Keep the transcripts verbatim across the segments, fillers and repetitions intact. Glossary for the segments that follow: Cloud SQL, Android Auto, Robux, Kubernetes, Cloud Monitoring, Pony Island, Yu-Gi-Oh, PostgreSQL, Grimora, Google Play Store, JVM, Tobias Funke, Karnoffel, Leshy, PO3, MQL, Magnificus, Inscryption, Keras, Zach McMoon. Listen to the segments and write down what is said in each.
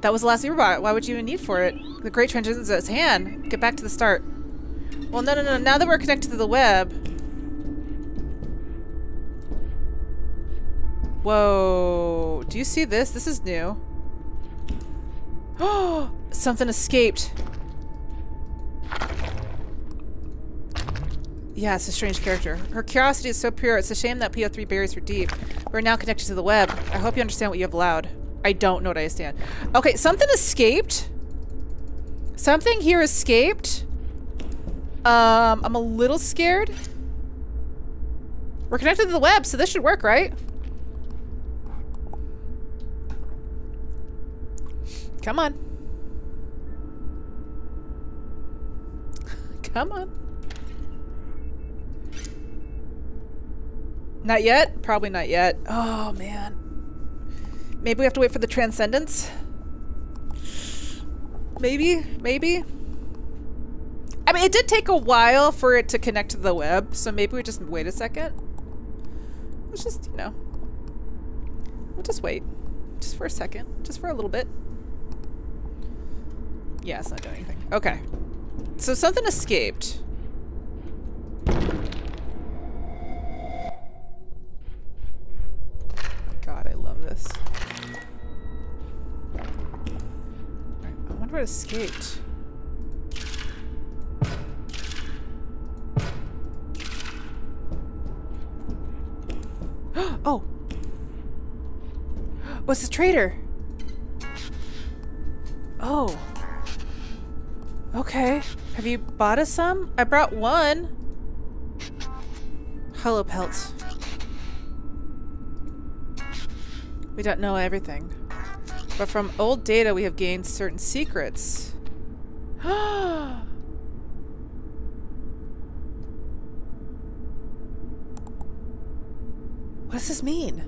That was the last robot. Why would you even need for it? The Great Transition is at hand. Get back to the start. Well, no, no, no. Now that we're connected to the web... Whoa. Do you see this? This is new. Oh! Something escaped. Yeah, it's a strange character. Her curiosity is so pure. It's a shame that P O three buries her deep. We're now connected to the web. I hope you understand what you have allowed. I don't know what I stand. Okay, something escaped. Something here escaped. Um, I'm a little scared. We're connected to the web, so this should work, right? Come on. Come on. Not yet? Probably not yet. Oh, man. Maybe we have to wait for the transcendence? Maybe? Maybe? I mean, it did take a while for it to connect to the web, so maybe we just wait a second. Let's just, you know. We'll just wait. Just for a second. Just for a little bit. Yeah, it's not doing anything. Okay. So something escaped. God, I love this. I wonder what escaped. Oh! What's the traitor? Oh. Okay. Have you bought us some? I brought one. Hollow pelts. We don't know everything, but from old data we have gained certain secrets. What does this mean?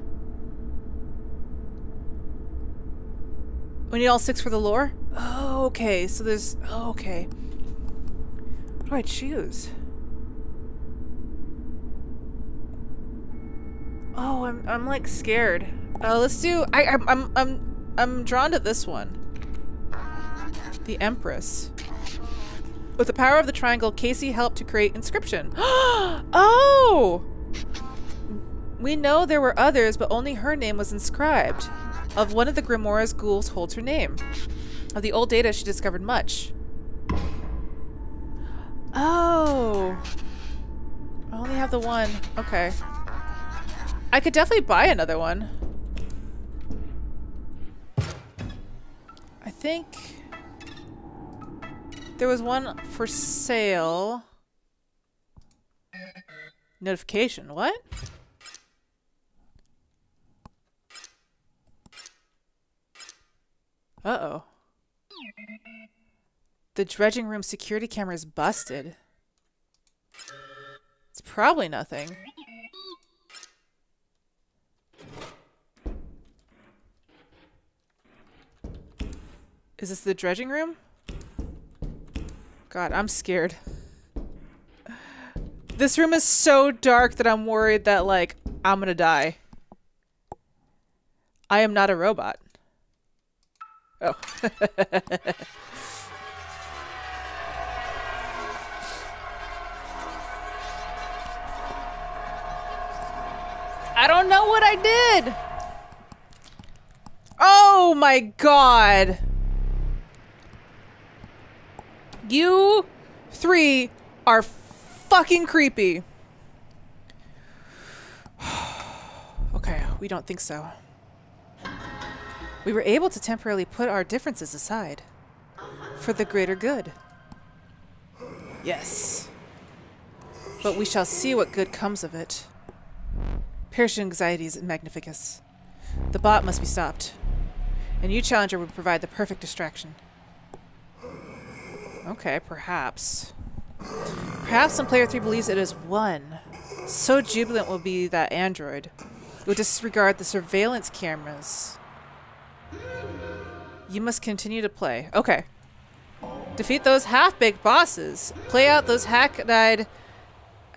We need all six for the lore? Oh, okay. So there's... Oh, okay. What do I choose? Oh, I'm, I'm like scared. Uh, let's do. I, I'm, I'm, I'm, I'm drawn to this one. The Empress. With the power of the triangle, Casey helped to create Inscryption. Oh! We know there were others, but only her name was inscribed. Of one of the Grimora's ghouls holds her name. Of the old data, she discovered much. Oh! I only have the one. Okay. I could definitely buy another one. I think there was one for sale. Notification, what? Uh-oh. The dredging room security camera is busted. It's probably nothing. Is this the dredging room? God, I'm scared. This room is so dark that I'm worried that, like, I'm gonna die. I am not a robot. Oh. I don't know what I did! Oh my god! You three are fucking creepy. Okay, we don't think so. We were able to temporarily put our differences aside for the greater good. Yes. But we shall see what good comes of it. Perish in anxieties, Magnificus. The bot must be stopped. A new challenger would provide the perfect distraction. Okay, perhaps. Perhaps when player three believes it is one. So jubilant will be that android. It will disregard the surveillance cameras. You must continue to play. Okay. Defeat those half-baked bosses. Play out those hackneyed,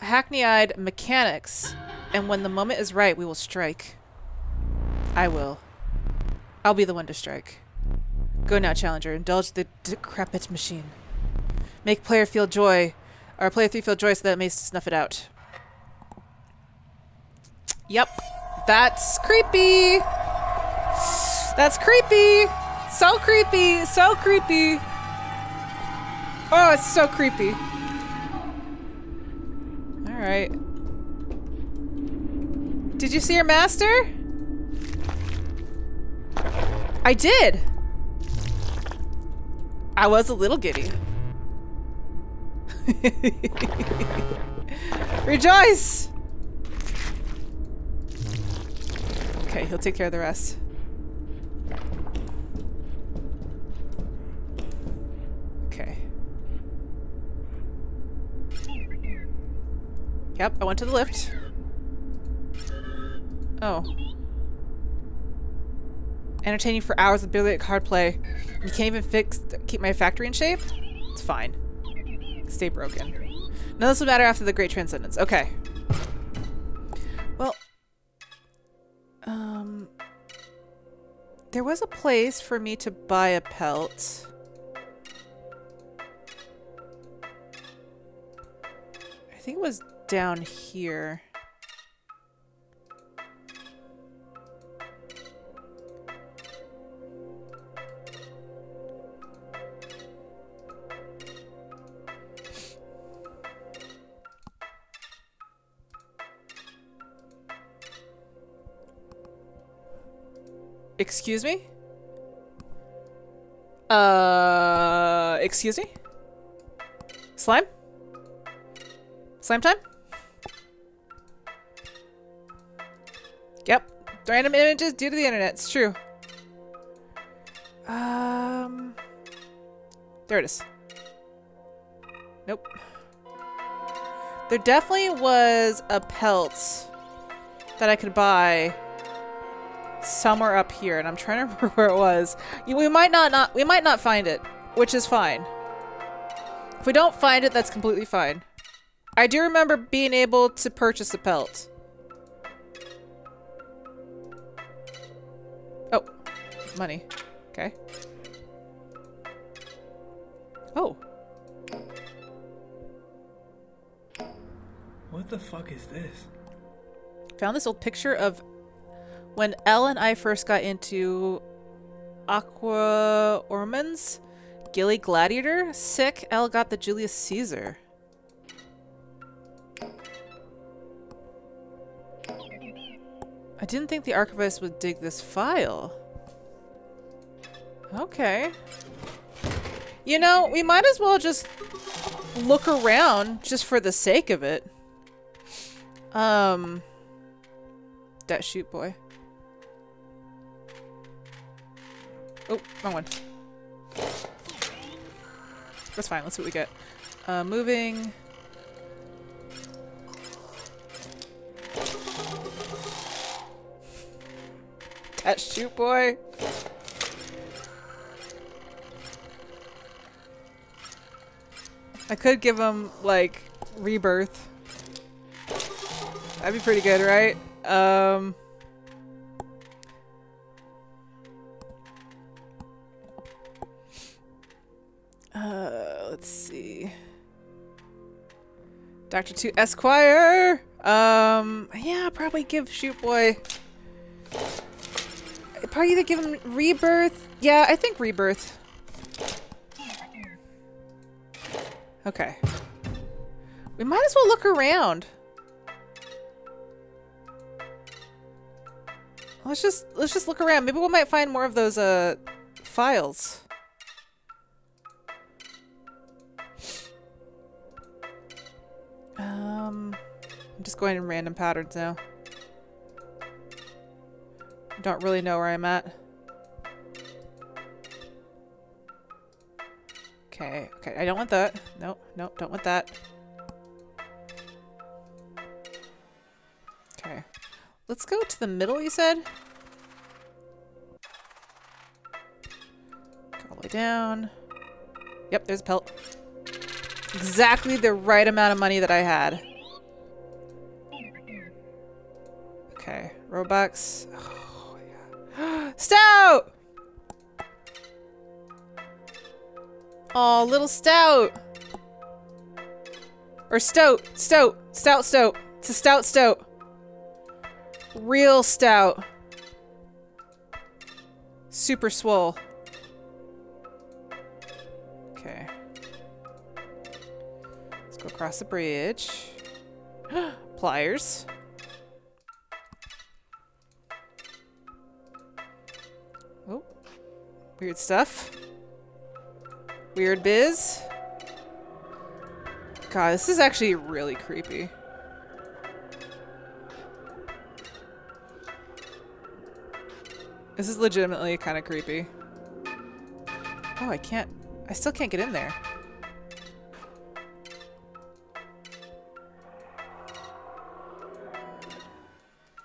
hackneyed mechanics. And when the moment is right, we will strike. I will. I'll be the one to strike. Go now, Challenger. Indulge the decrepit machine. Make player feel joy, or player three feel joy, so that it may snuff it out. Yep. That's creepy. That's creepy. So creepy. So creepy. Oh, it's so creepy. All right. Did you see your master? I did. I was a little giddy. Rejoice! Okay, he'll take care of the rest. Okay. Yep, I went to the lift. Oh. Entertaining for hours with barely at card play. You can't even fix, keep my factory in shape? It's fine. Stay broken. None of this will matter after the Great Transcendence. Okay. Well. Um. There was a place for me to buy a pelt. I think it was down here. Excuse me? Uh, excuse me? Slime? Slime time? Yep. Random images due to the internet. It's true. Um, there it is. Nope. There definitely was a pelt that I could buy somewhere up here, and I'm trying to remember where it was. We might not, not we might not find it, which is fine. If we don't find it, that's completely fine. I do remember being able to purchase a pelt. Oh, money. Okay. Oh. What the fuck is this? Found this old picture of when Elle and I first got into Aqua Ormans, Gilly Gladiator, sick, Elle got the Julius Caesar. I didn't think the archivist would dig this file. Okay. You know, we might as well just look around just for the sake of it. Um, that shoot boy. Oh, wrong one. That's fine. Let's see what we get. Uh, moving. That shoot boy. I could give him, like, rebirth. That'd be pretty good, right? Um... Uh, let's see. Doctor Two Esquire. Um, yeah, probably give Shoot Boy. I'd probably either give him Rebirth. Yeah, I think Rebirth. Okay. We might as well look around. Let's just let's just look around. Maybe we might find more of those uh files. Um, I'm just going in random patterns now. I don't really know where I'm at. Okay, okay, I don't want that. Nope, nope, don't want that. Okay. Let's go to the middle, you said? Go all the way down. Yep, there's a pelt. Exactly the right amount of money that I had. Okay, Robux. Oh, yeah. Stout! Oh, little Stout. Or Stout. Stout. Stout Stout. It's a Stout Stout. Real Stout. Super swole. Okay. Let's go across the bridge. Pliers. Oh. Weird stuff. Weird biz. God, this is actually really creepy. This is legitimately kind of creepy. Oh, I can't... I still can't get in there.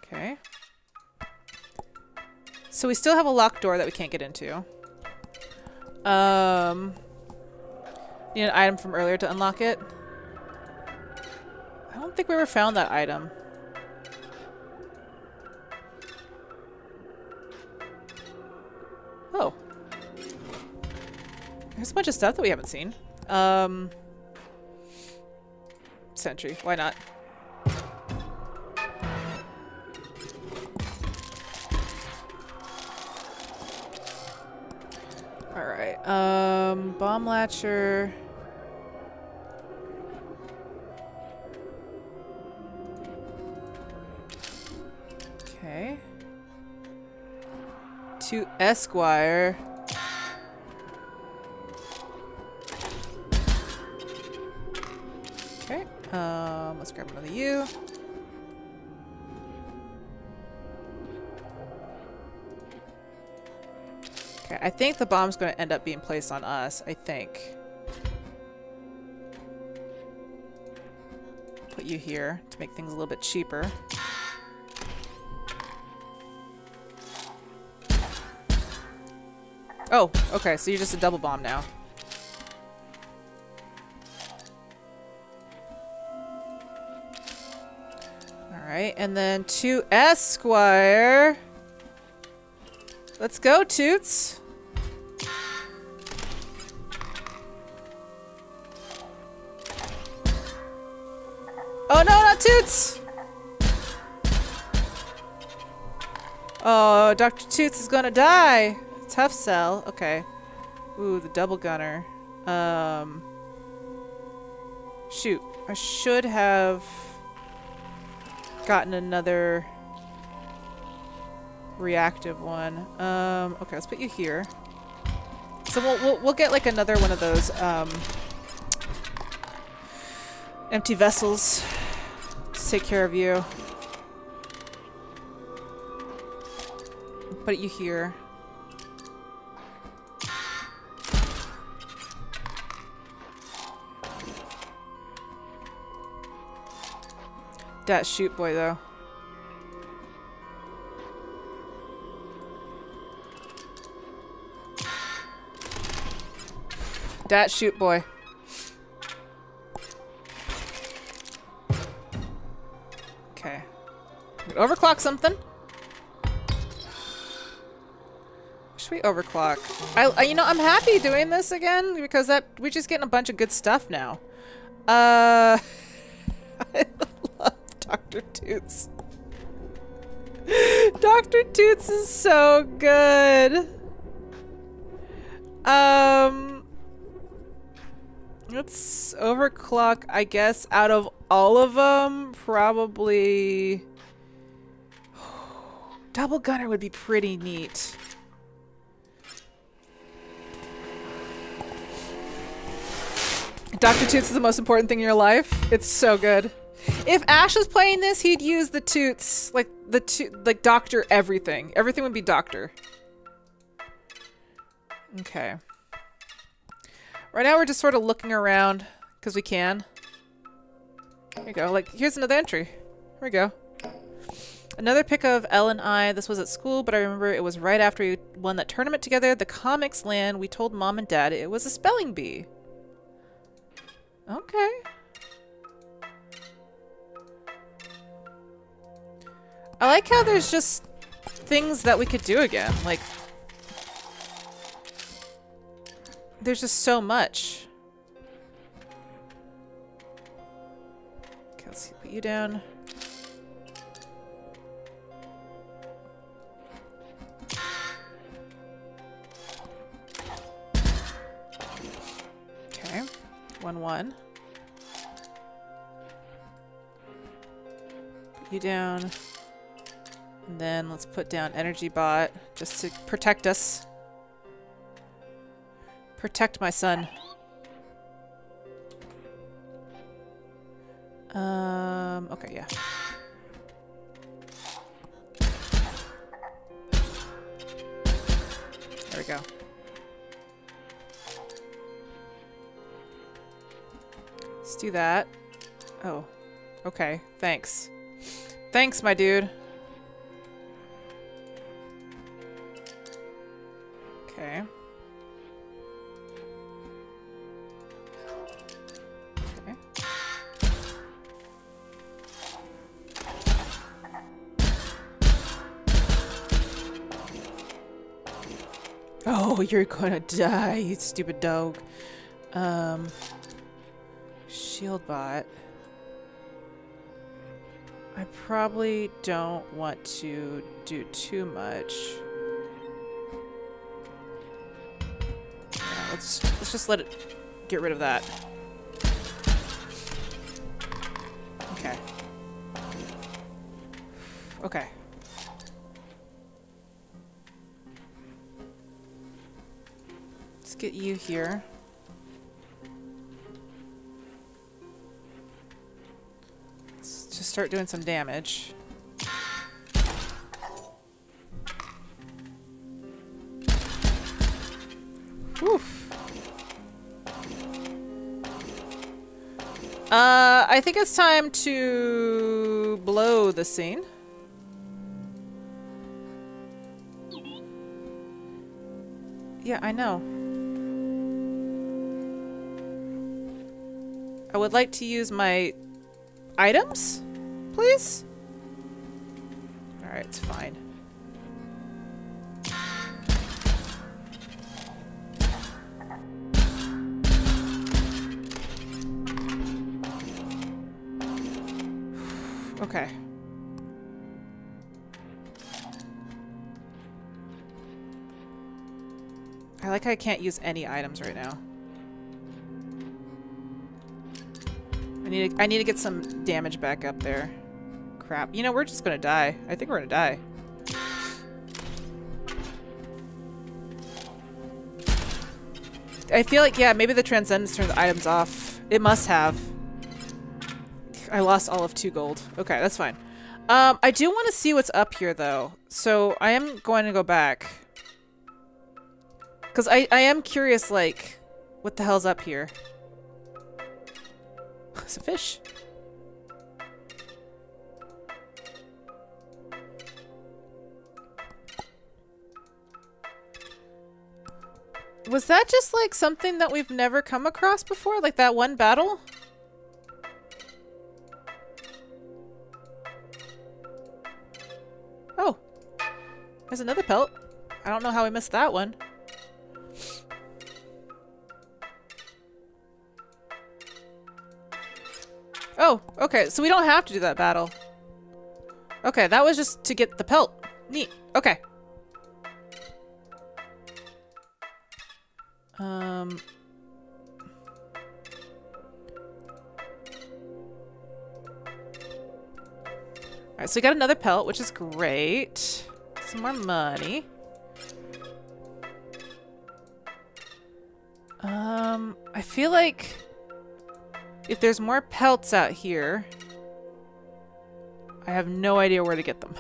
Okay. So we still have a locked door that we can't get into. Um... Need an item from earlier to unlock it? I don't think we ever found that item. Oh. There's a bunch of stuff that we haven't seen. Um, Sentry. Why not? Alright. Um, Bomb Latcher. Okay. To Esquire. Okay, um, let's grab another U. Okay, I think the bomb's going to end up being placed on us, I think. Put you here to make things a little bit cheaper. Oh, okay, so you're just a double bomb now. Alright, and then to Esquire. Let's go, Toots. Oh no, not Toots! Oh, Doctor Toots is gonna die. Tough sell. Okay. Ooh, the double gunner. Um, shoot. I should have gotten another reactive one. Um, okay, let's put you here. So we'll, we'll, we'll get like another one of those um, empty vessels to take care of you. Put you here. That shoot boy though. That shoot boy. Okay. Overclock something. Should we overclock? I, I you know, I'm happy doing this again because that we're just getting a bunch of good stuff now. Uh Doctor Toots. Doctor Toots is so good. Um, let's overclock, I guess, out of all of them, probably... Double gunner would be pretty neat. Doctor Toots is the most important thing in your life. It's so good. If Ash was playing this, he'd use the Toots, like the to like doctor everything. Everything would be doctor. Okay. Right now we're just sort of looking around because we can. Here we go. Like here's another entry. Here we go. Another pick of L and I. This was at school, but I remember it was right after we won that tournament together. The comics land. We told mom and dad it was a spelling bee. Okay. I like how there's just things that we could do again, like there's just so much. Okay, let's put you down. Okay, one one. Put you down. And then let's put down energy bot just to protect us. Protect my son. Um, okay, yeah. There we go. Let's do that. Oh, okay. Thanks. Thanks, my dude. Okay. Okay. Oh, you're gonna die, you stupid dog. Um, shield bot. I probably don't want to do too much. Let's, let's just let it get rid of that. Okay. Okay. Let's get you here. Let's just start doing some damage. Oof. Uh, I think it's time to blow the scene. Yeah, I know. I would like to use my items, please. Alright, it's fine. Okay. I like how I can't use any items right now. I need to, I need to get some damage back up there. Crap. You know, we're just gonna die. I think we're gonna die. I feel like, yeah, maybe the transcendence turned the items off. It must have. I lost all of two gold. Okay, that's fine. Um, I do want to see what's up here, though. So I am going to go back. Because I, I am curious, like, what the hell's up here? It's a fish. Was that just, like, something that we've never come across before? Like, that one battle? Oh, there's another pelt. I don't know how we missed that one. Oh, okay. So we don't have to do that battle. Okay, that was just to get the pelt. Neat. Okay. Um. Alright, so we got another pelt, which is great. Some more money. Um, I feel like if there's more pelts out here, I have no idea where to get them.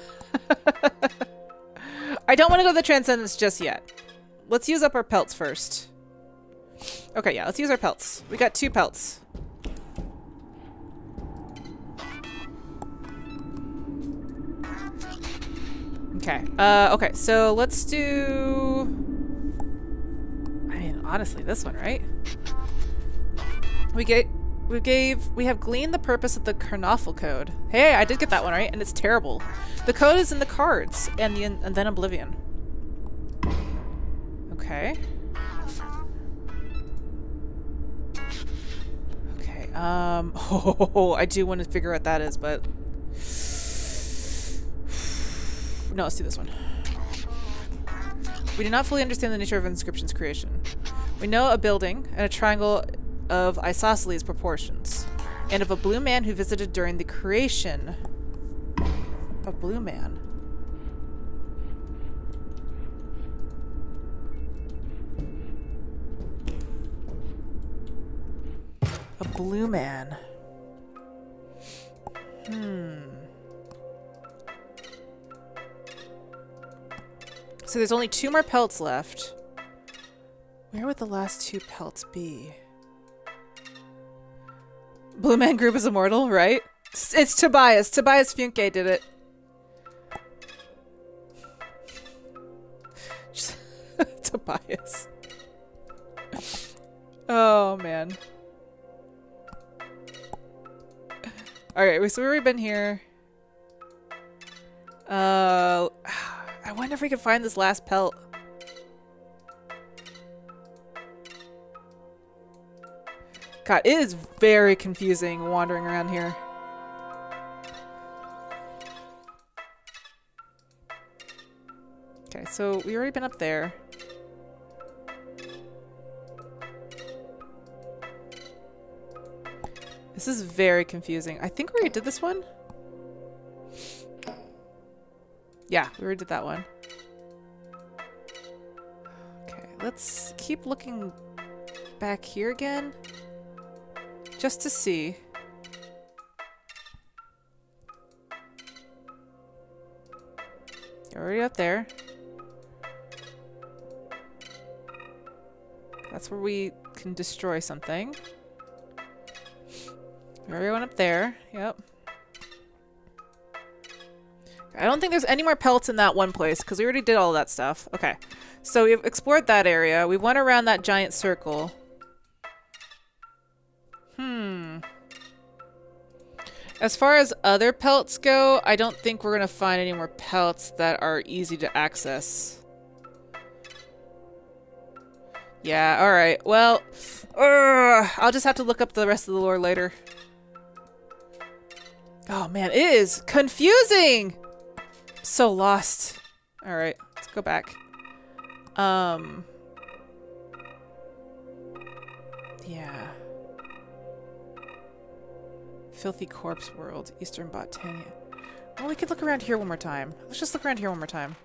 I don't want to go to the Transcendence just yet. Let's use up our pelts first. Okay, yeah, let's use our pelts. We got two pelts. Okay. Uh, okay. So let's do. I mean, honestly, this one, right? We get, we gave, we have gleaned the purpose of the Karnoffel code. Hey, I did get that one right, and it's terrible. The code is in the cards, and the and then Oblivion. Okay. Um, oh, I do want to figure out what that is, but... No, let's do this one. We do not fully understand the nature of Inscryption's creation. We know a building and a triangle of isosceles proportions, and of a blue man who visited during the creation. A blue man. A blue man. Hmm. So there's only two more pelts left. Where would the last two pelts be? Blue Man Group is immortal, right? It's, it's Tobias. Tobias Funke did it. Just Tobias. Oh, man. Alright, so we've been here. Uh, I wonder if we can find this last pelt. God, it is very confusing wandering around here. Okay, so we've already been up there. This is very confusing. I think we already did this one. Yeah, we already did that one. Okay, let's keep looking back here again. Just to see. You're already up there. That's where we can destroy something. Everyone up there. Yep. I don't think there's any more pelts in that one place because we already did all of that stuff. Okay. So we've explored that area. We went around that giant circle. Hmm. As far as other pelts go, I don't think we're going to find any more pelts that are easy to access. Yeah, alright. Well, uh, I'll just have to look up the rest of the lore later. Oh man, it is confusing! So lost. Alright, let's go back. Um... Yeah. Filthy Corpse World, Eastern Botania. Well, we could look around here one more time. Let's just look around here one more time.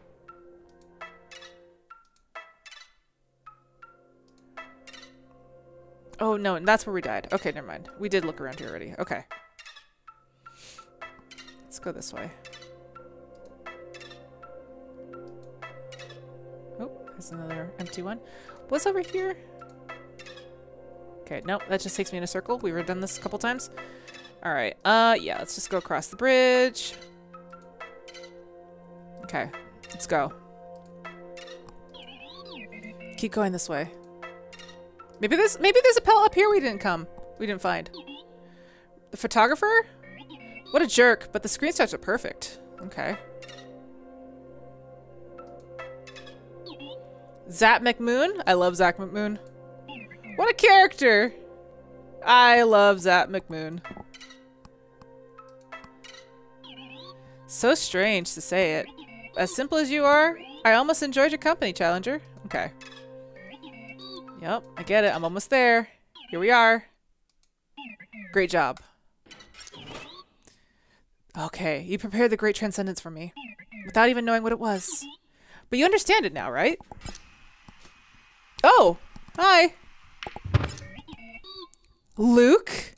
Oh no, and that's where we died. Okay, never mind. We did look around here already. Okay. Let's go this way. Oh, there's another empty one. What's over here? Okay, nope, that just takes me in a circle. We've already done this a couple times. Alright, uh, yeah, let's just go across the bridge. Okay, let's go. Keep going this way. Maybe there's, maybe there's a pelt up here we didn't come. We didn't find. The photographer? What a jerk, but the screenshots are perfect. Okay. Zach McMoon? I love Zach McMoon. What a character! I love Zach McMoon. So strange to say it. As simple as you are, I almost enjoyed your company, Challenger. Okay. Yep, I get it. I'm almost there. Here we are. Great job. Okay, you prepared the great transcendence for me, without even knowing what it was. But you understand it now, right? Oh! Hi! Luke?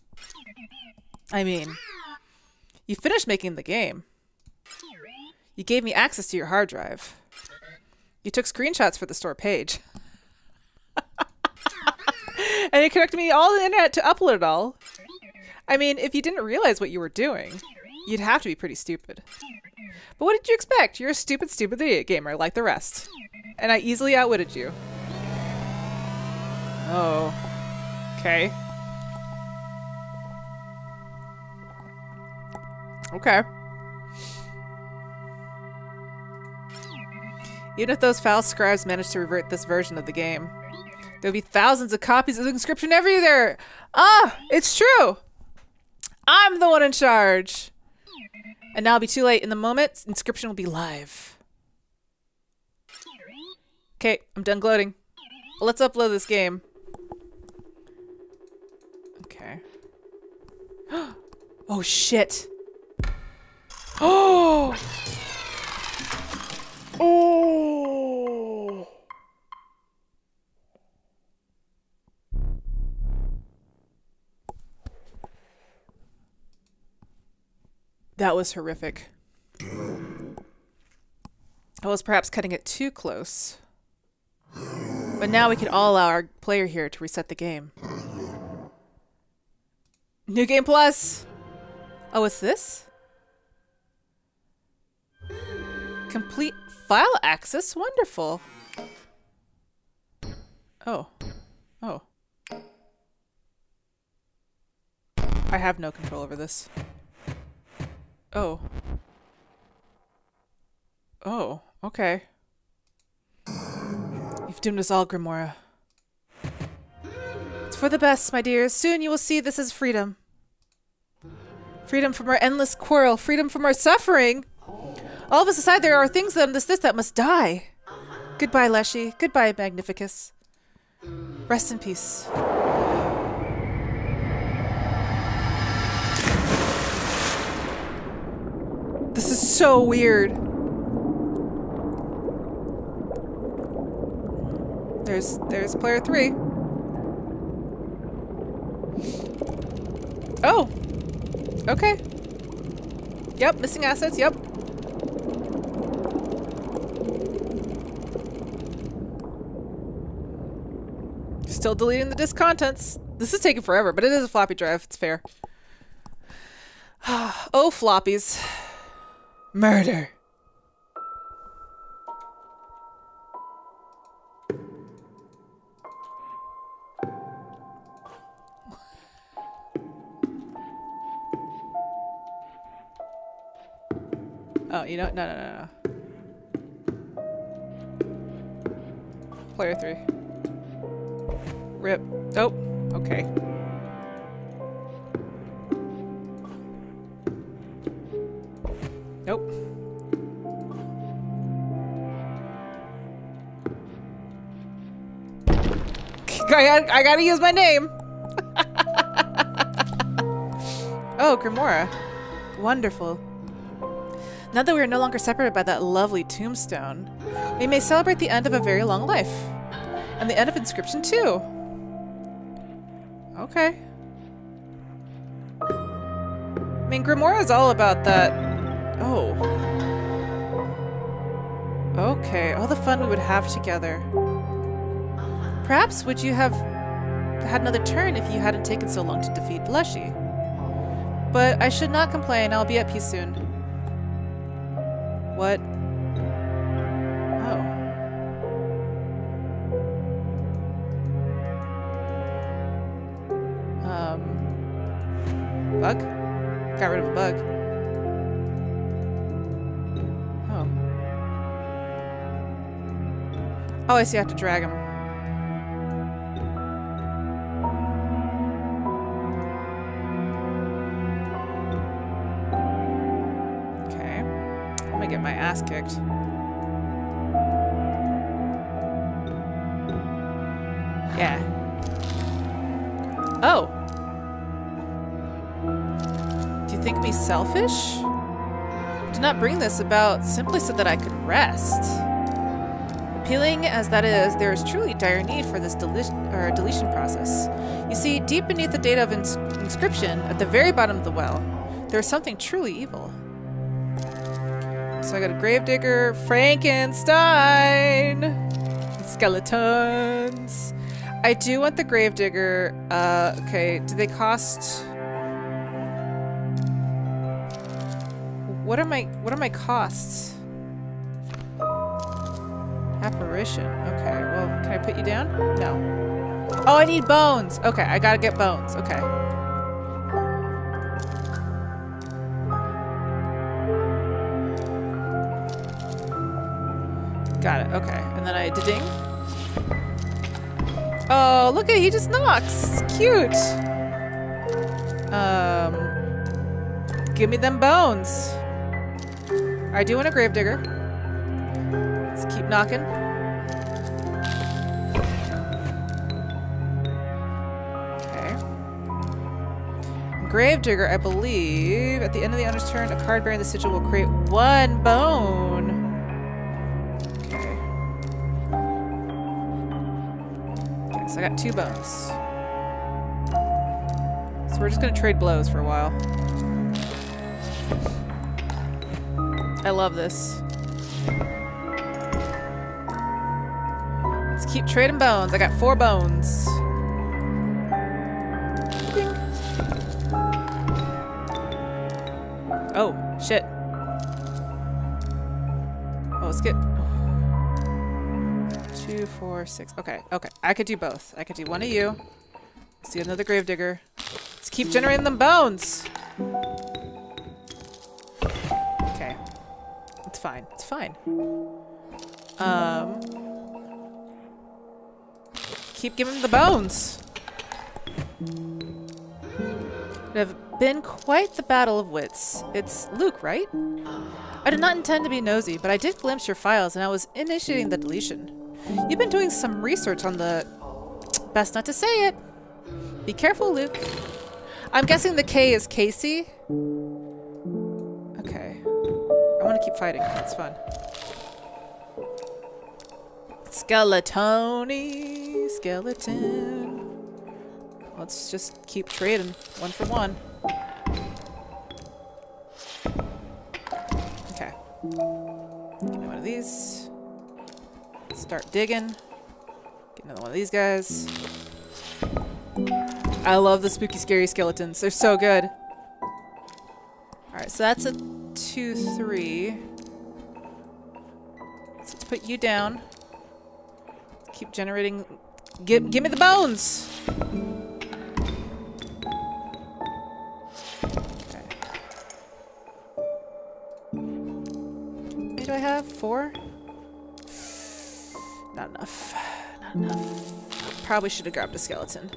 I mean, you finished making the game. You gave me access to your hard drive. You took screenshots for the store page. And you connected me all the internet to upload it all. I mean, if you didn't realize what you were doing, you'd have to be pretty stupid. But what did you expect? You're a stupid, stupid idiot gamer like the rest. And I easily outwitted you. Oh. Okay. Okay. Even if those foul scribes managed to revert this version of the game, There'll be thousands of copies of the Inscryption everywhere. Ah, it's true. I'm the one in charge. And now it'll be too late. In the moment, Inscryption will be live. Okay, I'm done gloating. Let's upload this game. Okay. Oh, shit. Oh! Oh! That was horrific. I was perhaps cutting it too close. But now we can all allow our player here to reset the game. New Game Plus! Oh, what's this? Complete file access? Wonderful. Oh. Oh. I have no control over this. Oh. Oh, okay. You've doomed us all, Grimora. It's for the best, my dears. Soon you will see this is freedom. Freedom from our endless quarrel. Freedom from our suffering. All of us aside, there are things that this this that must die. Goodbye, Leshy. Goodbye, Magnificus. Rest in peace. This is so weird. There's, there's player three. Oh. Okay. Yep, missing assets, yep. Still deleting the disk contents. This is taking forever, but it is a floppy drive, it's fair. Oh, floppies. Murder. Oh, you know, no, no, no, no. Player three. Rip. Oh, okay. Nope. I gotta, I gotta use my name. Oh, Grimora. Wonderful. Now that we are no longer separated by that lovely tombstone, we may celebrate the end of a very long life. And the end of Inscryption, too. Okay. I mean, Grimora's all about that. Oh. Okay, all the fun we would have together. Perhaps would you have had another turn if you hadn't taken so long to defeat Leshy? But I should not complain, I'll be at peace soon. What? Oh. Um. Bug? Got rid of a bug. Oh. Oh, I see. I have to drag him. Get my ass kicked. Yeah. Oh. Do you think me selfish? Did not bring this about simply so that I could rest. Appealing as that is, there is truly dire need for this deletion or deletion process. You see, deep beneath the data of ins inscription, at the very bottom of the well, there is something truly evil. So I got a Gravedigger, Frankenstein, skeletons. I do want the Gravedigger. Uh, okay, do they cost? What are my what are my costs? Apparition. Okay. Well, can I put you down? No. Oh, I need bones. Okay, I gotta get bones. Okay. Got it, okay. And then I did ding. Oh, look at it, he just knocks. It's cute. Um, give me them bones. I do want a gravedigger. Let's keep knocking. Gravedigger, I believe. At the end of the owner's turn, a card bearing the sigil will create one bone. Okay. Okay, so I got two bones. So we're just gonna trade blows for a while. I love this. Let's keep trading bones. I got four bones. Oh, shit. Oh, let's get... Two, four, six. Okay, okay. I could do both. I could do one of you. Let's do another gravedigger. Let's keep generating them bones! Okay. It's fine. It's fine. Um... Keep giving them the bones! They have been quite the battle of wits. It's Luke, right? I did not intend to be nosy, but I did glimpse your files and I was initiating the deletion. You've been doing some research on the... Best not to say it. Be careful, Luke. I'm guessing the K is Casey? Okay. I want to keep fighting. That's fun. Skeletoni. Skeleton. Let's just keep trading, one for one. Okay. Give me one of these. Start digging. Get another one of these guys. I love the spooky, scary skeletons. They're so good. Alright, so that's a two, three. So let's put you down. Keep generating. Give, give me the bones! Do I have four? Not enough. Not enough. Probably should have grabbed a skeleton.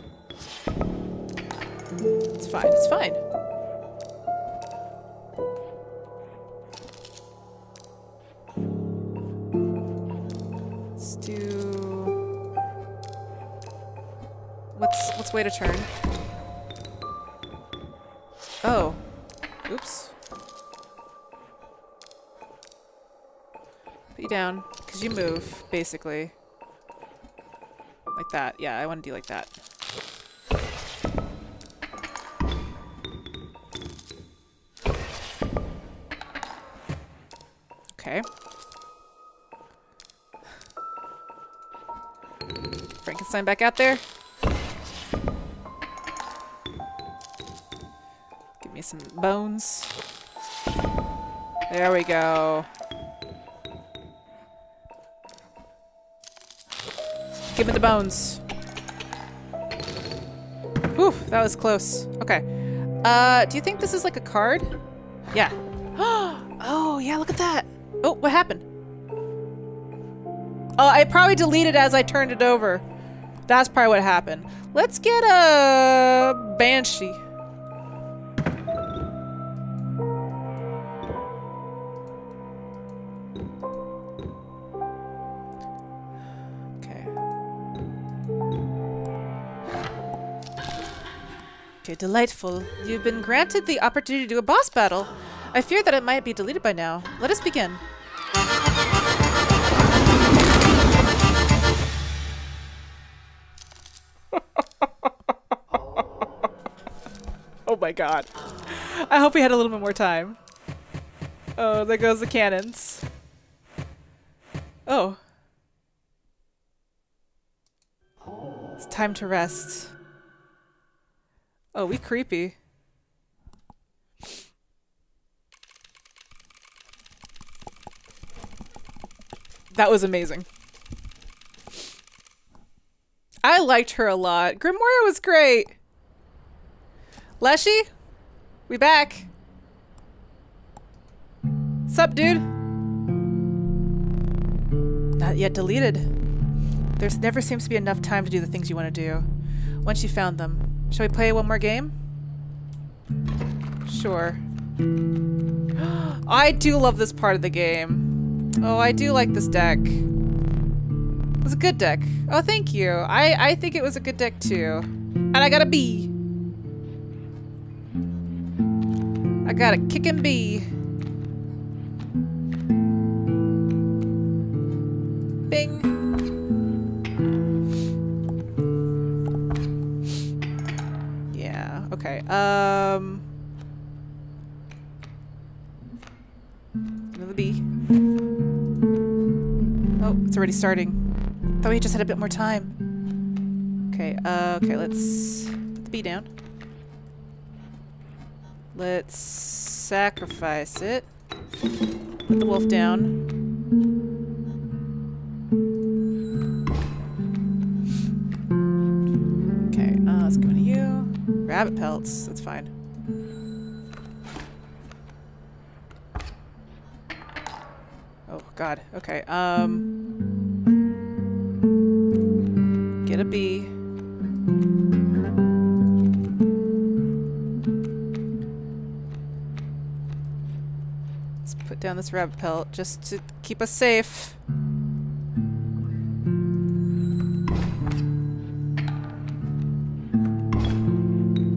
It's fine. It's fine. Let's do. Let's let's wait a turn. Oh. Oops. You down because you move basically like that. Yeah, I want to do like that. Okay. Frankenstein back out there. Give me some bones. There we go. Give me the bones. Whew, that was close. Okay. Uh, do you think this is like a card? Yeah. Oh, yeah, look at that. Oh, what happened? Oh, I probably deleted as I turned it over. That's probably what happened. Let's get a banshee. Delightful. You've been granted the opportunity to do a boss battle. I fear that it might be deleted by now. Let us begin. Oh my god. I hope we had a little bit more time. Oh, there goes the cannons. Oh. It's time to rest. Oh, we creepy. That was amazing. I liked her a lot. Grimora was great. Leshy, we back. Sup, dude? Not yet deleted. There never seems to be enough time to do the things you want to do once you found them. Shall we play one more game? Sure. I do love this part of the game. Oh, I do like this deck. It was a good deck. Oh, thank you. I, I think it was a good deck too. And I got a B. I got a kickin' B. Bing. Yeah, okay. Um another B. Oh, it's already starting. Thought we just had a bit more time. Okay, uh, okay, let's put the B down. Let's sacrifice it. Put the wolf down. Okay, uh, let's go to you. Rabbit pelts, that's fine. Oh god, okay. Um, get a bee. Down this rabbit pelt just to keep us safe.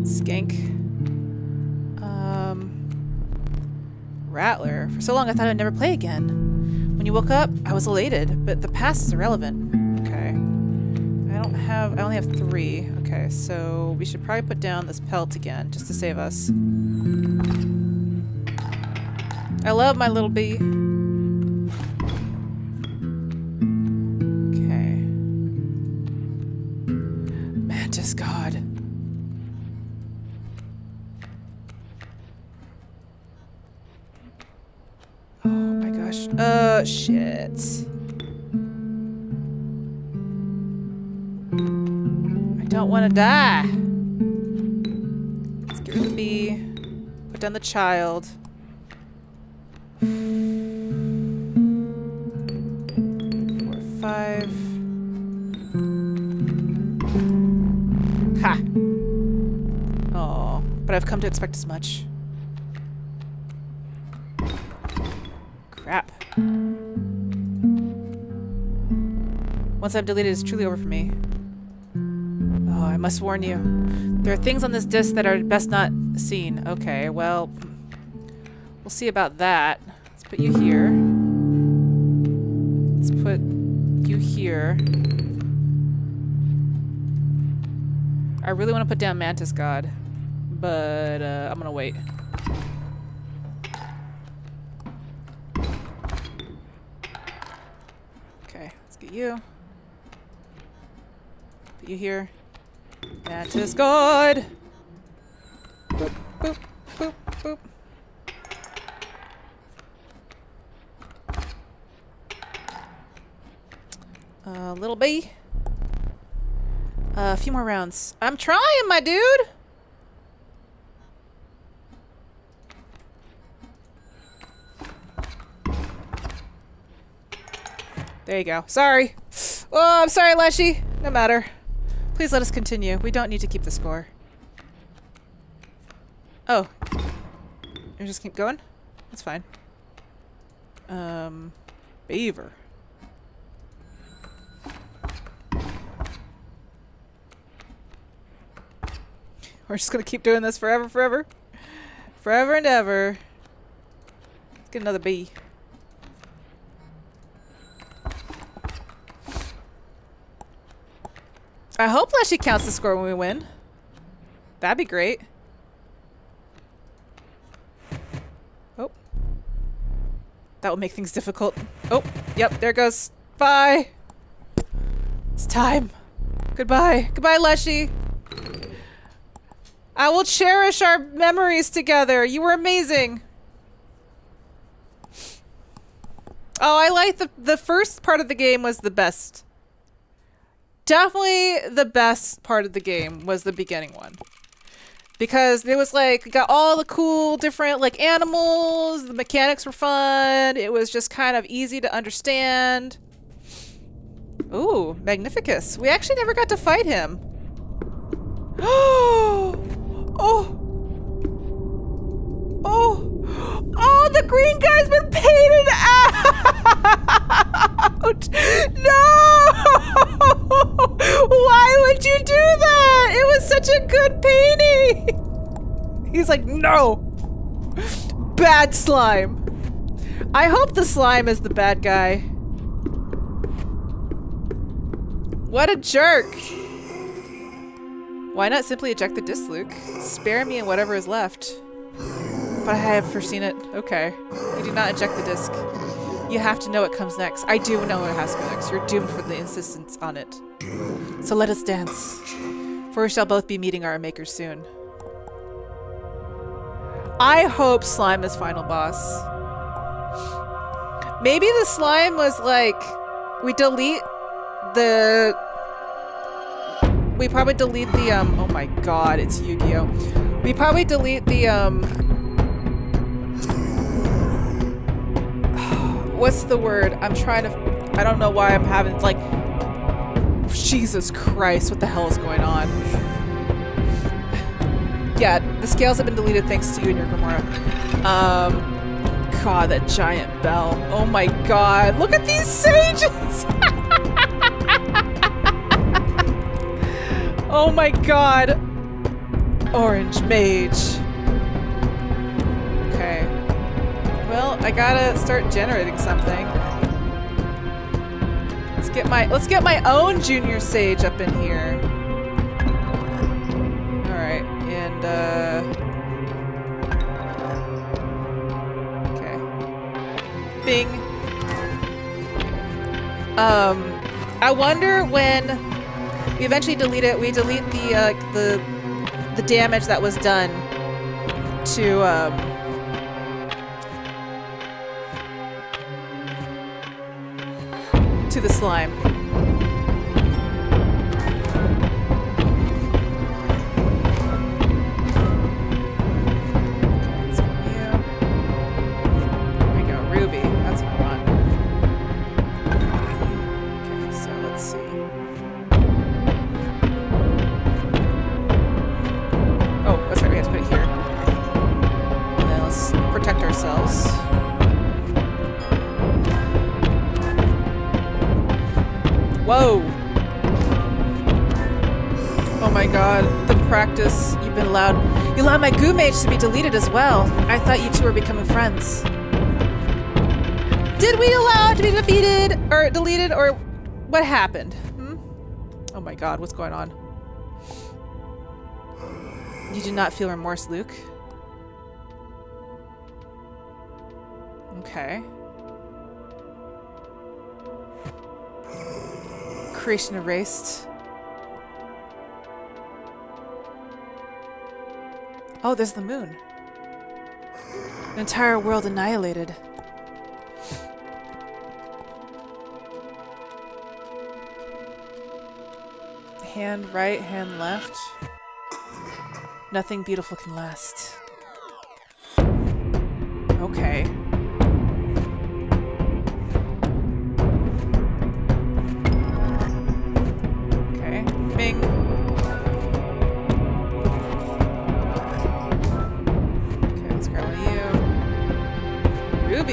Skink. Um, Rattler. For so long I thought I'd never play again. When you woke up, I was elated, but the past is irrelevant. Okay. I don't have, I only have three. Okay, so we should probably put down this pelt again just to save us. I love my little bee. Okay. Mantis God. Oh my gosh. Uh, shit. I don't want to die. Let's get rid of the bee. Put down the child. Five. Ha! Oh, but I've come to expect as much. Crap. Once I've deleted, it's truly over for me. Oh, I must warn you. There are things on this disc that are best not seen. Okay, well, we'll see about that. Let's put you here. Let's put you here. I really want to put down Mantis God, but uh, I'm gonna wait. Okay, let's get you. Put you here. Mantis God! Boop, boop, boop, boop. Uh, little bee. Uh, a few more rounds. I'm trying, my dude! There you go. Sorry. Oh, I'm sorry, Leshy. No matter. Please let us continue. We don't need to keep the score. Oh. You just keep going? That's fine. Um, beaver. We're just gonna keep doing this forever, forever. Forever and ever. Let's get another bee. I hope Leshy counts the score when we win. That'd be great. Oh. That will make things difficult. Oh, yep, there it goes. Bye. It's time. Goodbye. Goodbye, Leshy. I will cherish our memories together. You were amazing. Oh, I like the the first part of the game was the best. Definitely the best part of the game was the beginning one. Because it was like, got all the cool different like animals, the mechanics were fun, it was just kind of easy to understand. Ooh, Magnificus. We actually never got to fight him. Oh! Oh! Oh! Oh, the green guy's been painted out! No! Why would you do that? It was such a good painting! He's like, no! Bad slime! I hope the slime is the bad guy. What a jerk! Why not simply eject the disc, Luke? Spare me and whatever is left. But I have foreseen it. Okay. You do not eject the disc. You have to know what comes next. I do know what has to go next. You're doomed for the insistence on it. So let us dance. For we shall both be meeting our maker soon. I hope slime is final boss. Maybe the slime was like, we delete the... We probably delete the, um, oh my god, it's Yu-Gi-Oh! We probably delete the, um, what's the word? I'm trying to, I don't know why I'm having, like, Jesus Christ, what the hell is going on? Yeah, the scales have been deleted thanks to you and your Grimora. Um, god, that giant bell. Oh my god, look at these sages! Oh my god! Orange mage. Okay. Well, I gotta start generating something. Let's get my let's get my own junior sage up in here. Alright, and uh okay. Bing. Um I wonder when we eventually delete it. We delete the uh, the the damage that was done to um, to the slime. There we go, Ruby. That's what I want. Okay, so let's see. Ourselves. Whoa! Oh my god, the practice. You've been allowed. You allowed my goo mage to be deleted as well. I thought you two were becoming friends. Did we allow it to be defeated or deleted or what happened? Hmm? Oh my god, what's going on? You do not feel remorse, Luke. Okay. Creation erased. Oh, there's the moon. An entire world annihilated. Hand right, hand left. Nothing beautiful can last. Okay.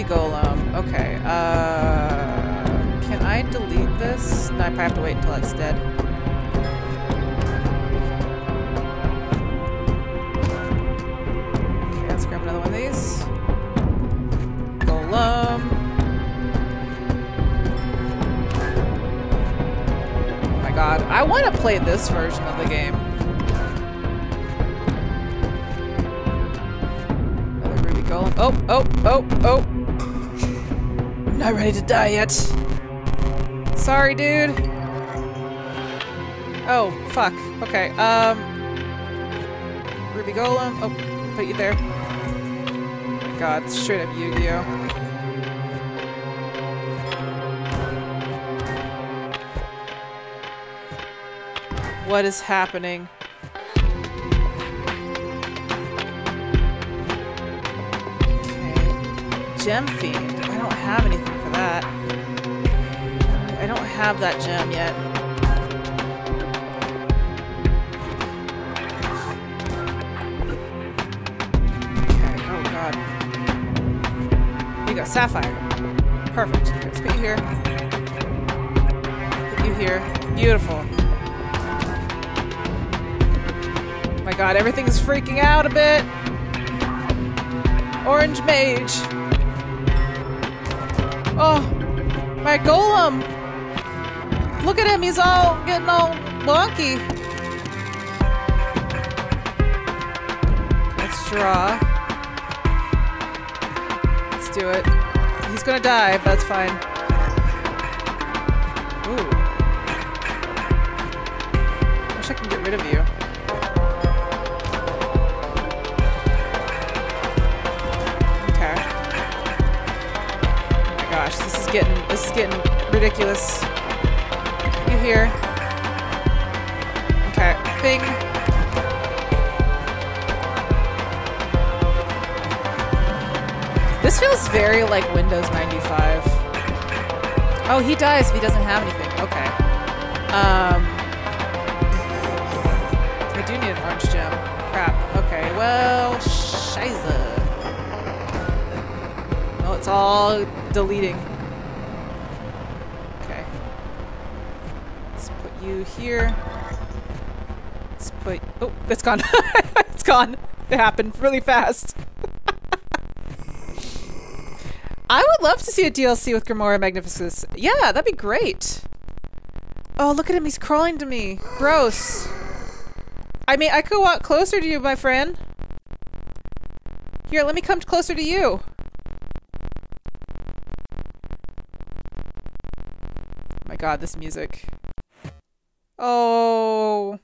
Golem. Okay. Uh, can I delete this? No, I probably have to wait until it's dead. Okay, let's grab another one of these. Golem. Oh my god. I want to play this version of the game. Another Ruby Golem. Oh, oh, oh, oh. Not ready to die yet. Sorry, dude. Oh, fuck. Okay, um... Ruby Golem. Oh, put you there. Oh my god, straight up Yu-Gi-Oh. What is happening? Okay. Gem Fiend. I don't have anything. That. I don't have that gem yet. Okay, oh god. We got sapphire. Perfect. Let's put you here. Put you here. Beautiful. Oh my god, everything is freaking out a bit. Orange mage. Oh, my golem. Look at him, he's all getting all wonky. Let's draw. Let's do it. He's gonna die, but that's fine. Ooh. Wish I could get rid of you. This is getting this is getting ridiculous. You here? Okay. Bing. This feels very like Windows ninety-five. Oh, he dies if he doesn't have anything. Okay. Um. I do need an orange gem. Crap. Okay. Well, shiza. Oh, it's all deleting. Okay. Let's put you here. Let's put. Oh, it's gone. It's gone. It happened really fast. I would love to see a D L C with Grimora Magnificus. Yeah, that'd be great. Oh, look at him. He's crawling to me. Gross. I mean, I could walk closer to you, my friend. Here, let me come closer to you. God, this music. Oh.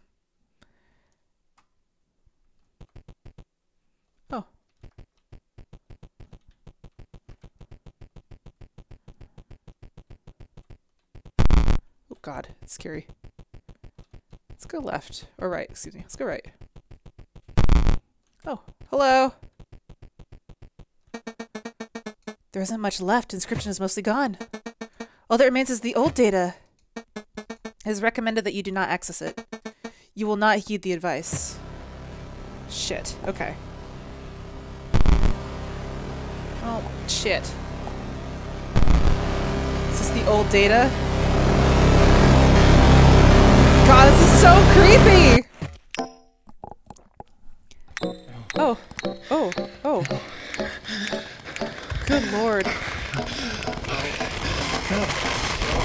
Oh. Oh god, it's scary. Let's go left. Or right, excuse me. Let's go right. Oh, hello. There isn't much left. Inscryption is mostly gone. All that remains is the old data. It is recommended that you do not access it. You will not heed the advice. Shit. Okay. Oh, shit. Is this the old data? God, this is so creepy! Oh. Oh. Oh. Good lord. No. No.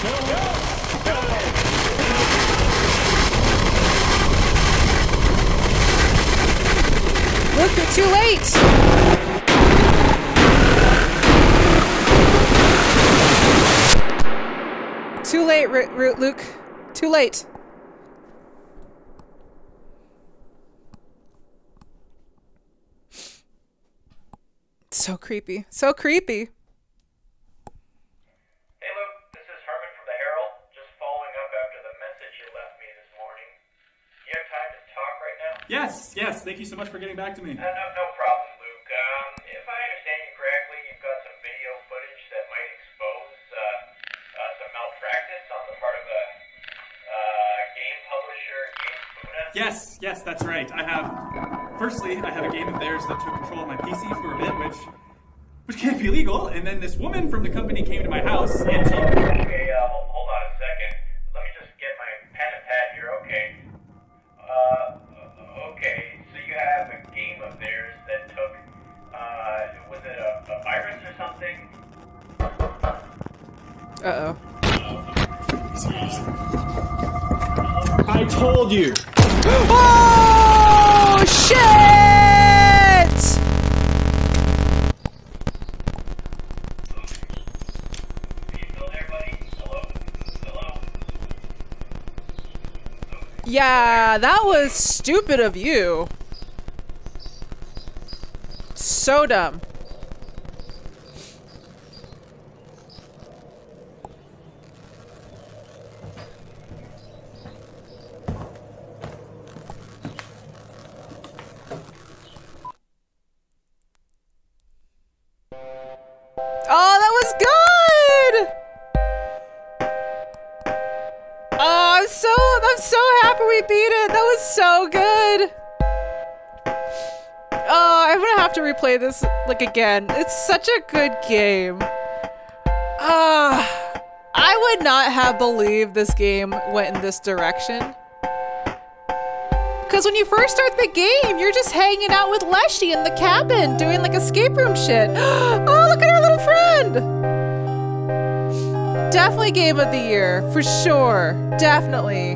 No. No. Look, you're too late. Too late, R- R- Luke. Too late. So creepy. So creepy. Yes, yes, thank you so much for getting back to me. Uh, no, no problem, Luke. Um, if I understand you correctly, you've got some video footage that might expose uh, uh, some malpractice on the part of a uh, game publisher, Game Buddha. Yes, yes, that's right. I have, firstly, I have a game of theirs that took control of my P C for a bit, which which can't be legal, and then this woman from the company came to my house, and she... Okay, uh, hold on a second. Let me just get my pen and pad here, okay. Uh... Okay, so you have a game of theirs that took, uh, was it a, a virus or something? Uh-oh. Uh-oh. I told you! Oh, shit! Are you still there, buddy? Hello? Hello? Yeah, that was stupid of you. So dumb. Oh, that was good! out. I'm so happy we beat it. That was so good. Oh, I'm gonna have to replay this like again. It's such a good game. Uh, I would not have believed this game went in this direction. Because when you first start the game, you're just hanging out with Leshy in the cabin, doing like escape room shit. Oh, look at our little friend! Definitely game of the year, for sure. Definitely.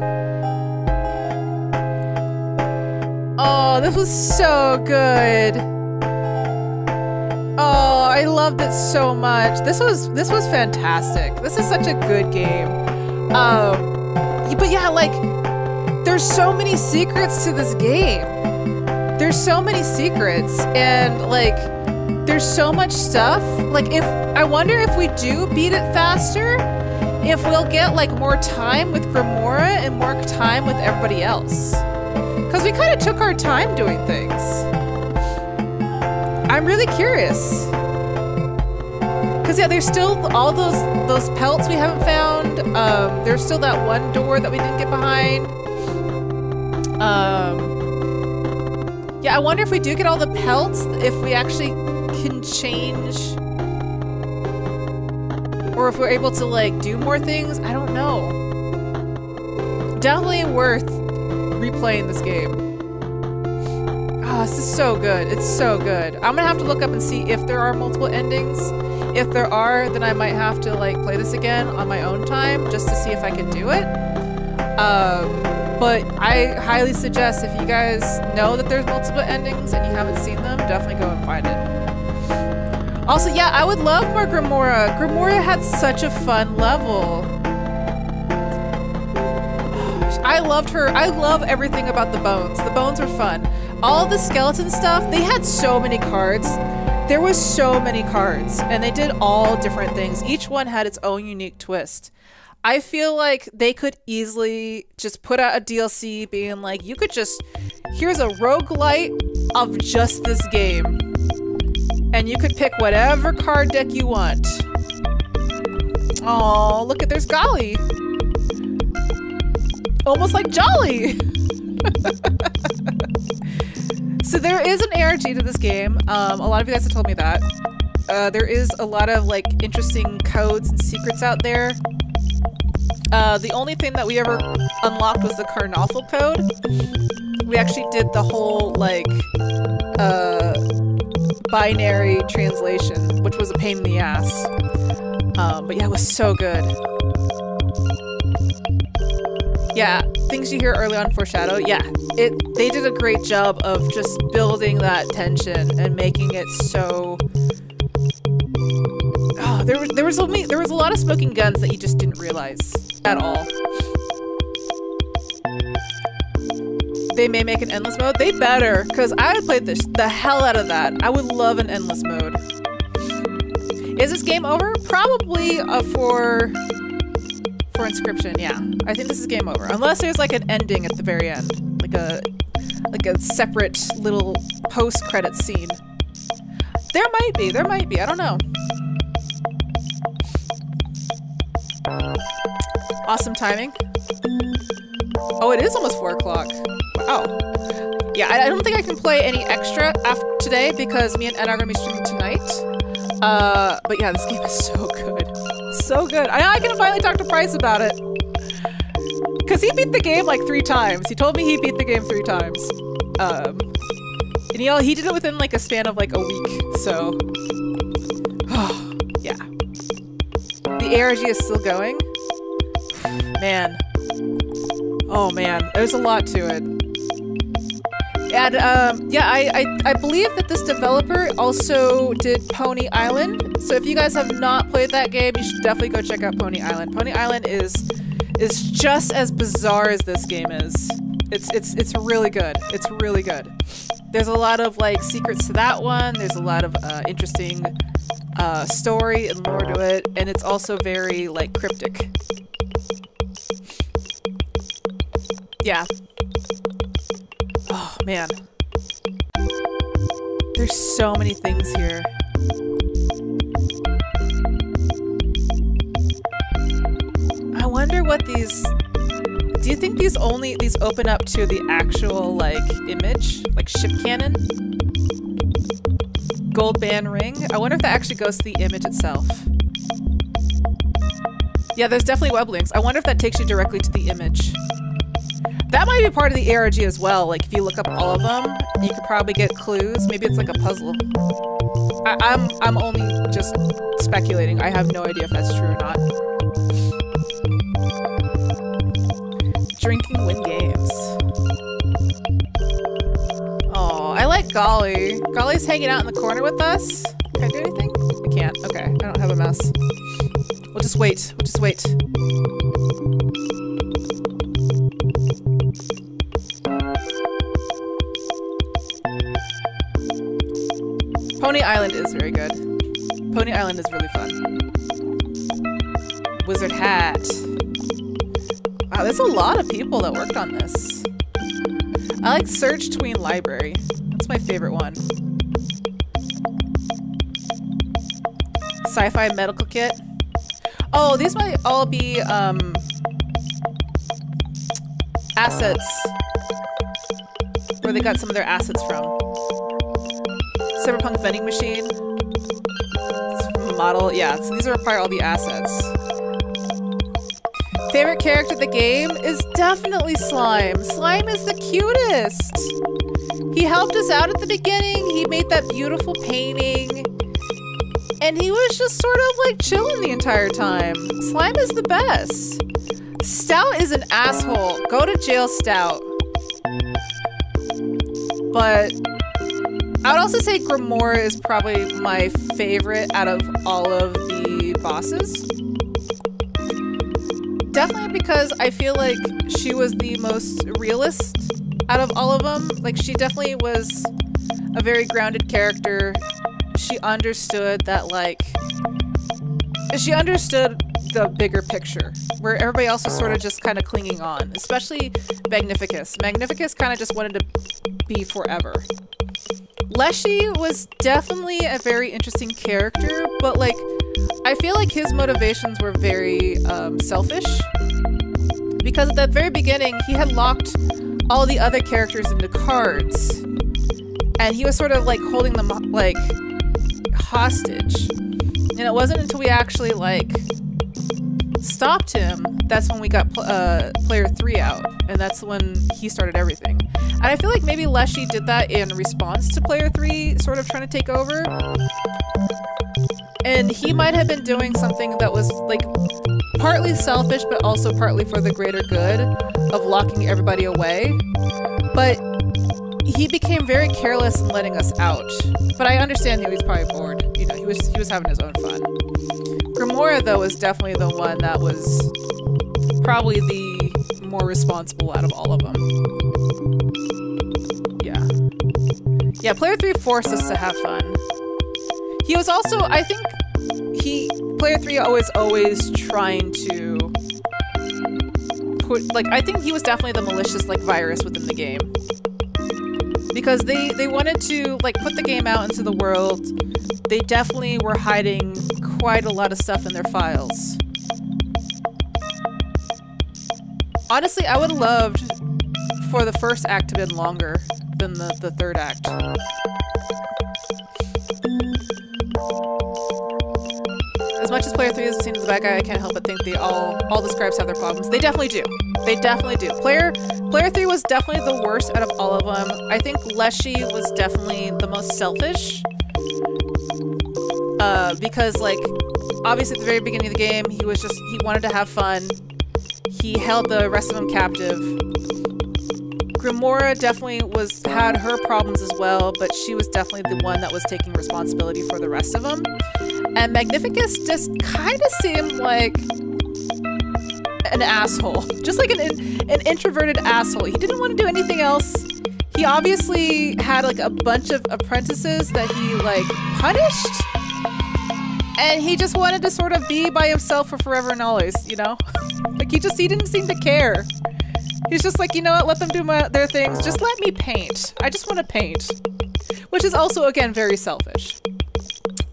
Oh, this was so good. Oh, I loved it so much. This was this was fantastic. This is such a good game. Um, but yeah, like, there's so many secrets to this game. There's so many secrets, and like, there's so much stuff. Like, if I wonder if we do beat it faster, if we'll get like more time with Grimora and more time with everybody else. Cause we kind of took our time doing things. I'm really curious. Cause yeah, there's still all those those pelts we haven't found. Um, there's still that one door that we didn't get behind. Um, yeah, I wonder if we do get all the pelts, if we actually can change, or if we're able to like do more things. I don't know. Definitely worth replaying this game. Oh, this is so good. It's so good. I'm gonna have to look up and see if there are multiple endings. If there are, then I might have to like play this again on my own time just to see if I can do it. Um, But I highly suggest, if you guys know that there's multiple endings and you haven't seen them, definitely go and find it. Also, yeah, I would love more Grimora. Grimora had such a fun level. I loved her. I love everything about the bones. The bones were fun. All the skeleton stuff, they had so many cards. There was so many cards, and they did all different things. Each one had its own unique twist. I feel like they could easily just put out a D L C being like, you could just, here's a roguelite of just this game. And you could pick whatever card deck you want. Oh, look at, there's Golly. Almost like Jolly. So there is an A R G to this game. Um, a lot of you guys have told me that. Uh, there is a lot of like interesting codes and secrets out there. Uh, the only thing that we ever unlocked was the Karnoffel code. We actually did the whole, like, uh, binary translation, which was a pain in the ass. Um, but yeah, it was so good. Yeah, things you hear early on foreshadow. Yeah, it they did a great job of just building that tension and making it so... Oh, there was there was only there was a lot of smoking guns that you just didn't realize at all. They may make an endless mode. They better, because I would play this the hell out of that. I would love an endless mode. Is this game over? Probably uh, for for Inscryption. Yeah, I think this is game over, unless there's like an ending at the very end, like a like a separate little post-credit scene. There might be. There might be. I don't know. Awesome timing. Oh, it is almost four o'clock. Wow. Yeah, I, I don't think I can play any extra after today because me and Ed are gonna be streaming tonight. Uh, but yeah, this game is so good, so good. I, I can finally talk to Price about it, cause he beat the game like three times. He told me he beat the game three times, um, and he he did it within like a span of like a week. So, oh, yeah. The A R G is still going. Man. Oh man, there's a lot to it. And um, yeah, I, I, I believe that this developer also did Pony Island. So if you guys have not played that game, you should definitely go check out Pony Island. Pony Island is is just as bizarre as this game is. It's it's it's really good. It's really good. There's a lot of like secrets to that one. There's a lot of uh, interesting uh, story and lore to it, and it's also very like cryptic. Yeah. Oh, man. There's so many things here. I wonder what these Do you think these only these open up to the actual like image, like ship cannon? Gold band ring. I wonder if that actually goes to the image itself. Yeah, there's definitely web links. I wonder if that takes you directly to the image. That might be part of the A R G as well. Like if you look up all of them, you could probably get clues. Maybe it's like a puzzle. I I'm I'm only just speculating. I have no idea if that's true or not. Drinking win games. Oh, I like Golly. Golly's hanging out in the corner with us. Can I do anything? I can't. Okay, I don't have a mouse. We'll just wait. We'll just wait. Pony Island is very good. Pony Island is really fun. Wizard hat. Wow, there's a lot of people that worked on this. I like Surge Tween Library. That's my favorite one. Sci-fi medical kit. Oh, these might all be um, assets. Where they got some of their assets from. Cyberpunk vending machine. Model, yeah, so these are probably all the assets. Favorite character of the game is definitely Slime. Slime is the cutest. He helped us out at the beginning. He made that beautiful painting. And he was just sort of like chilling the entire time. Slime is the best. Stout is an asshole. Go to jail, Stout. But I would also say Grimora is probably my favorite out of all of the bosses. Definitely because I feel like she was the most realist out of all of them. Like, she definitely was a very grounded character. She understood that, like, she understood the bigger picture, where everybody else was sort of just kind of clinging on, especially Magnificus. Magnificus kind of just wanted to be forever. Leshy was definitely a very interesting character, but like, I feel like his motivations were very um, selfish. Because at the very beginning, he had locked all the other characters into cards. And he was sort of like holding them like hostage. And it wasn't until we actually like stopped him, that's when we got pl uh, player three out. And that's when he started everything. And I feel like maybe Leshy did that in response to player three sort of trying to take over. And he might have been doing something that was like partly selfish, but also partly for the greater good of locking everybody away. But he became very careless in letting us out. But I understand that he was probably bored. You know, he was he was having his own fun. Grimora, though, was definitely the one that was probably the more responsible out of all of them. Yeah. Yeah, player three forced us to have fun. He was also, I think, he, player three always, always trying to put, like, I think he was definitely the malicious, like, virus within the game. Because they, they wanted to, like, put the game out into the world. They definitely were hiding quite a lot of stuff in their files. Honestly, I would have loved for the first act to have been longer than the, the third act. As much as player three is seen as a bad guy, I can't help but think they all, all the scribes have their problems. They definitely do. They definitely do. Player player three was definitely the worst out of all of them. I think Leshy was definitely the most selfish. Uh, because, like, obviously at the very beginning of the game, he was just, he wanted to have fun. He held the rest of them captive. Grimora definitely was, had her problems as well, but she was definitely the one that was taking responsibility for the rest of them. And Magnificus just kind of seemed like an asshole. Just like an, an introverted asshole. He didn't want to do anything else. He obviously had, like, a bunch of apprentices that he, like, punished. And he just wanted to sort of be by himself for forever and always, you know? Like, he just, he didn't seem to care. He's just like, you know what, let them do my, their things. Just let me paint. I just want to paint. Which is also, again, very selfish.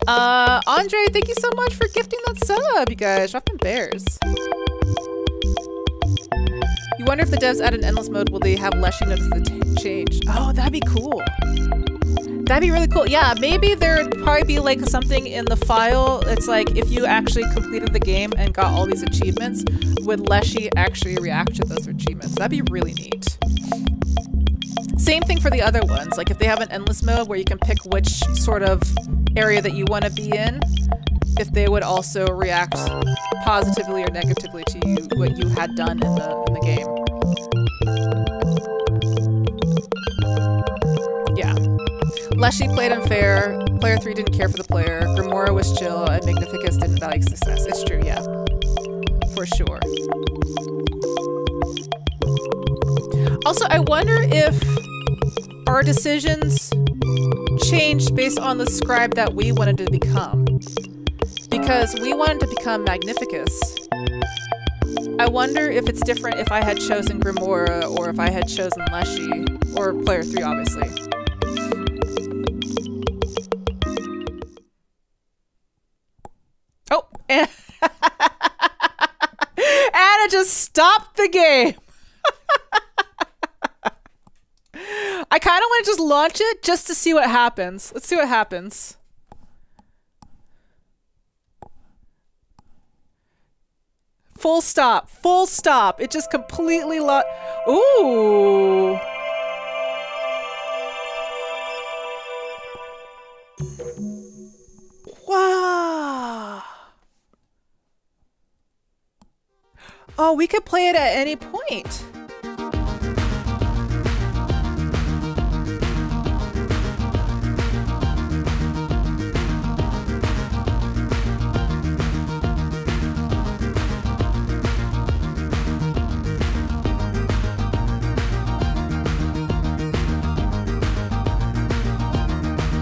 Uh, Andre, thank you so much for gifting that sub, you guys. Dropping bears. You You wonder if the devs add an endless mode, will they have Leshy notice the change? Oh, that'd be cool. That'd be really cool. Yeah, maybe there'd probably be like something in the file. It's like if you actually completed the game and got all these achievements, would Leshy actually react to those achievements? That'd be really neat. Same thing for the other ones. Like if they have an endless mode where you can pick which sort of area that you want to be in, if they would also react positively or negatively to you, what you had done in the, in the game. Leshy played unfair, player three didn't care for the player, Grimora was chill, and Magnificus didn't value success. It's true, yeah. For sure. Also, I wonder if our decisions changed based on the scribe that we wanted to become. Because we wanted to become Magnificus. I wonder if it's different if I had chosen Grimora or if I had chosen Leshy, or player three, obviously. Anna just stopped the game. I kind of want to just launch it just to see what happens. Let's see what happens. Full stop. Full stop. It just completely lost. Ooh. Wow. Oh, we could play it at any point.